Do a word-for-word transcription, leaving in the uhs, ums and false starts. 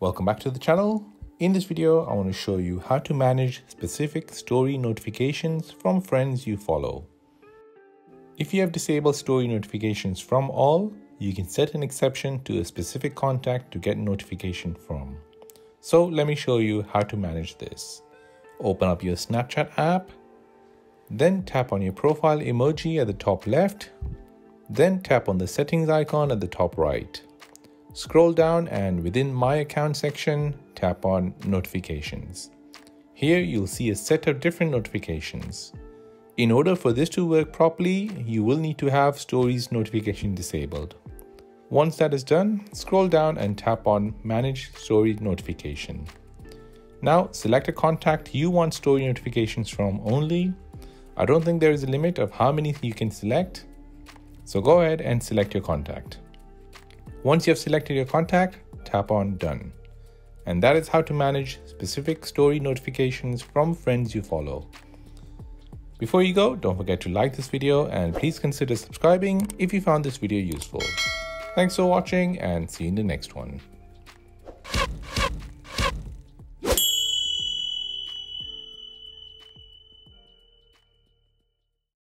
Welcome back to the channel. In this video, I want to show you how to manage specific story notifications from friends you follow. If you have disabled story notifications from all, you can set an exception to a specific contact to get notification from. So let me show you how to manage this. Open up your Snapchat app, then tap on your profile emoji at the top left, then tap on the settings icon at the top right. Scroll down and within My Account section, tap on Notifications. Here you'll see a set of different notifications. In order for this to work properly, you will need to have Stories notification disabled. Once that is done, scroll down and tap on Manage Story Notification. Now select a contact you want story notifications from only. I don't think there is a limit of how many you can select, so go ahead and select your contact. Once you have selected your contact, tap on Done. And that is how to manage specific story notifications from friends you follow. Before you go, don't forget to like this video and please consider subscribing if you found this video useful. Thanks for watching and see you in the next one.